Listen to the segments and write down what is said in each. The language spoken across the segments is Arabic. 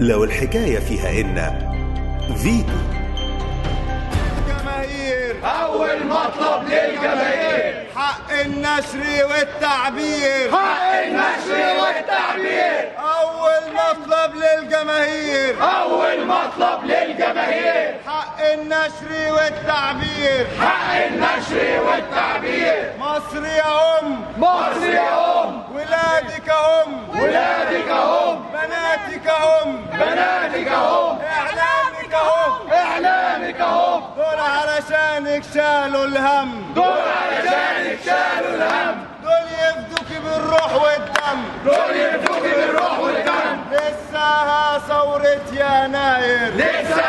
لو الحكاية فيها إن فيتو. جماهير أول مطلب للجماهير حق النشر والتعبير، حق النشر والتعبير، أول مطلب للجماهير، أول مطلب للجماهير، حق النشر والتعبير، حق النشر والتعبير. مصر يا أم، مصر يا أم، ولادك هم، ولادك هم، بناتك هم، بناتك هم، اعلامك هم، اعلامك هم. دول علشانك شالوا الهم، دول علشانك شالوا الهم، دول يفدوكي بالروح والدم، دول يفدوكي بالروح والدم. لسه ثورة يناير، لسه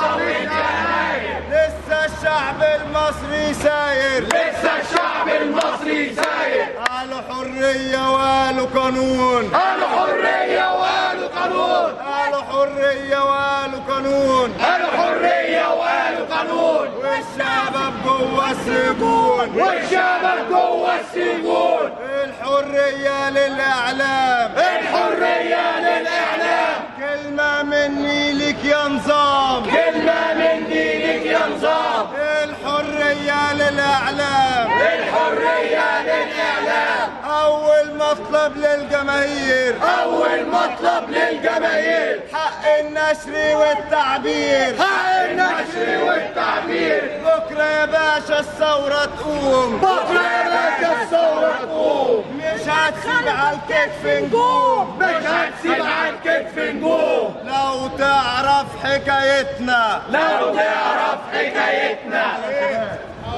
ثورة يناير، لسه الشعب المصري ساير، لسه الشعب المصري ساير. قالوا حرية وقالوا قانون، قالوا حرية وقالوا قانون، قالوا حرية وقالوا قانون، قالوا حرية وقالوا قانون. والشباب جوه السجون، والشباب جوه السجون. الحرية للإعلام، الحرية للإعلام. كلمة مني لك يا نظام، كلمة مني لك يا نظام. الحرية للإعلام، الحرية للإعلام. أول مطلب للجماهير، أول مطلب للجماهير، حق النشر والتعبير، حق النشر والتعبير. بكرة يا باشا الثورة تقوم، بكرة يا باشا الثورة تقوم. مش هتسيب على الكتف نجوم، مش هتسيب على الكتف نجوم. لو تعرف حكايتنا، لو تعرف حكايتنا،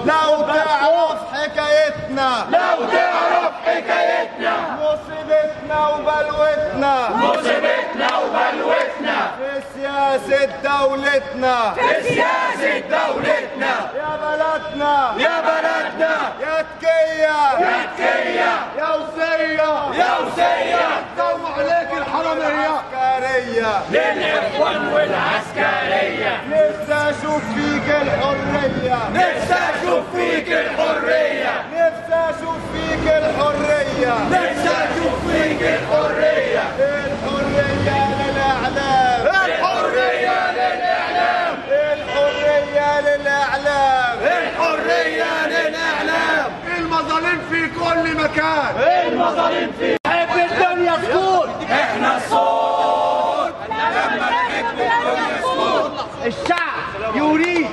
لو تعرف حكايتنا، لو تعرف حكايتنا. مصيبتنا وبلوتنا، مصيبتنا وبلوتنا، في سياسة دولتنا، في سياسة دولتنا. يا بلدنا، يا بلدنا، يا تكية، يا تكية، يا وصية، يا وصية، تسوي عليك الحرامية العسكرية، للإخوان والعسكرية. نفسي أشوف فيك الحرية، نفسي أشوف فيك الحرية، نفسي أشوف فيك الحرية، نفسي أشوف فيك الحرية. الحرية للإعلام، الحرية للإعلام، الحرية للإعلام، الحرية للإعلام. المظالم في كل مكان، المظالم في حب الدنيا سكوت. إحنا الصوت لما نحب الدنيا سكوت. الشعب يريد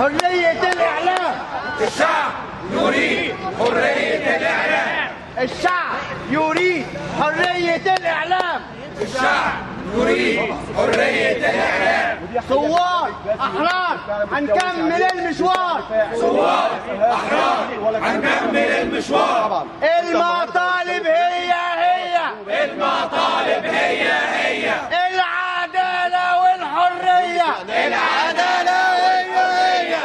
حرية الإعلام، الشعب يريد حرية الإعلام، الشعب يريد حرية الإعلام، الشعب يريد حرية الإعلام. ثوار أحرار هنكمل المشوار، ثوار أحرار هنكمل المشوار. المطالب هي هي، المطالب هي هي، العدالة والحرية، العدالة هي هي،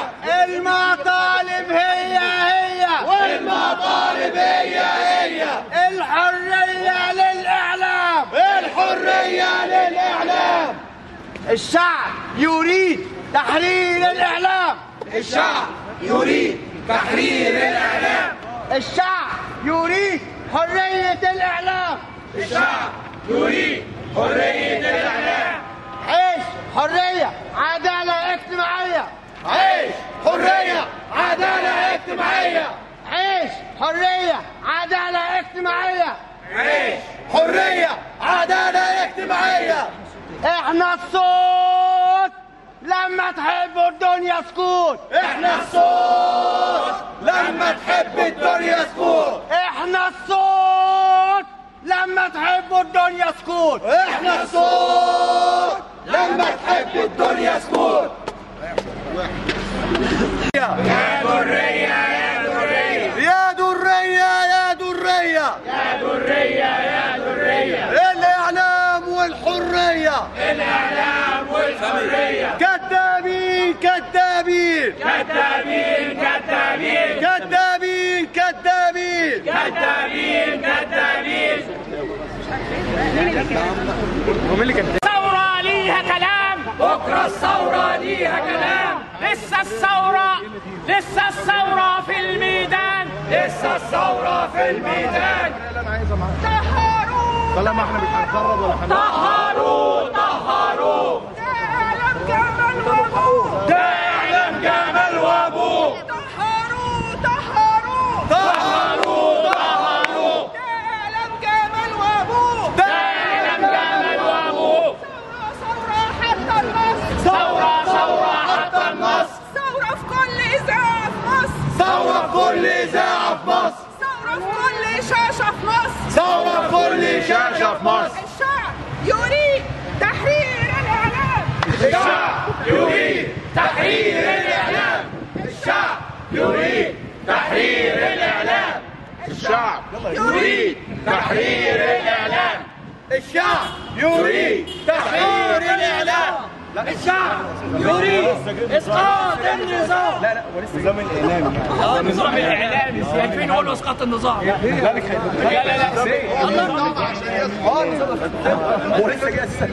المطالب هي هي، والمطالب هي هي. الحرية للإعلام، الحرية للإعلام. الشعب يريد تحرير الإعلام، الشعب يريد تحرير الإعلام، الشعب يريد حرية الإعلام، الشعب يريد حرية الإعلام. عيش حرية عدالة اجتماعية، عيش حرية عدالة اجتماعية، عيش حرية عدالة اجتماعية، عيش حرية عدالة اجتماعية. احنا الصوت لما تحبوا الدنيا سكوت، احنا الصوت لما تحب الدنيا سكوت، احنا الصوت لما تحبوا الدنيا سكوت، احنا الصوت لما تحب الدنيا سكوت. يا درية، يا درية، يا درية، يا درية، يا درية، يا درية. الإعلام والحرية، الإعلام والحرية. كذابين، كذابين، كذابين، كذابين، كذابين، كذابين، كذابين، كذابين. مين اللي كذاب؟ الثورة ليها كلام، بكرة الثورة ليها كلام. لسه الثورة، لسه الثورة في الميدان، لسه الثورة في الميدان. طهروا، طهروا، طهروا، طهروا. الشعب يريد تحرير الإعلام. الشعب يريد تحرير الإعلام. الشعب يريد تحرير الإعلام. الشعب يريد تحرير الإعلام. الشعب يريد تحرير الإعلام. الشعب يريد اسقاط النظام. لا لا هو لسه النظام الاعلامي. النظام الاعلامي عارفين يقولوا اسقاط النظام. لا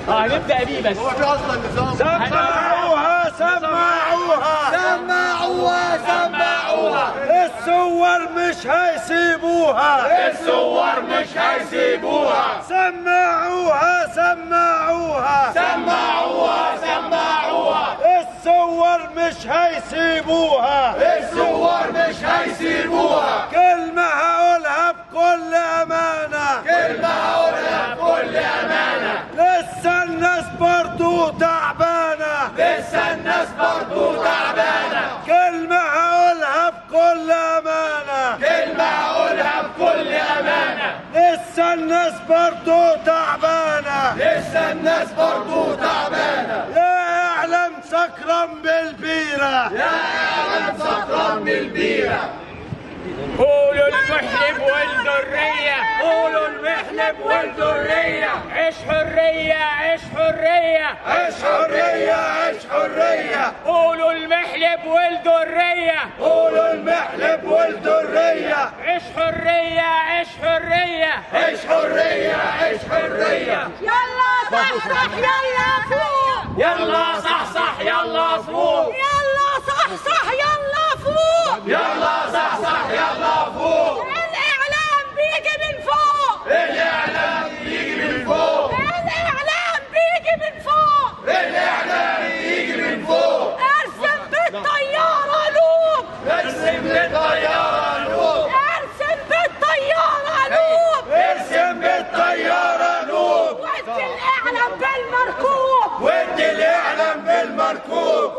هنبدا بيه بس. هو في اصلا النظام. سمعوها سمعوها سمعوها سمعوها. الثوار مش هيسيبوها. الثوار مش هيسيبوها. سمعوها سمعوها سمعوها سمعوها. الثوار مش هيسيبوها. الثوار مش هيسيبوها. كلمة هقولها بكل أمانة. كلمة هقولها بكل أمانة. لسه الناس برضو تعبانة. لسه الناس برضو تعبانة. كلمة هقولها بكل أمانة. كلمة هقولها بكل أمانة. لسه الناس برضو تعبانة. لسه الناس برضو تعبانة. يا إعلام سكران بالبيرة. يا إعلام سكران بالبيرة. قولوا المحلب والذرية. قولوا المحلب والذرية. عيش حرية عيش حرية عيش حرية عيش حرية. قولوا المحلب والذرية. قولوا المحلب والذرية. عيش حرية عيش حرية عيش حرية عيش حرية. يلا صحصح يلا فوق. يلا صحصح يلا فوق. يلا صحصح يلا فوق. يلا صحصح يلا فوق. الإعلام بيجي من فوق. الإعلام بيجي من فوق. الإعلام بيجي من فوق. الإعلام بيجي من فوق. ارسم بالطيارة لوب. ارسم بالطيارة لوب. ارسم بالطيارة لوب. ارسم بالطيارة لوب. ودي الإعلام بالمركوب. ودي الإعلام بالمركوب.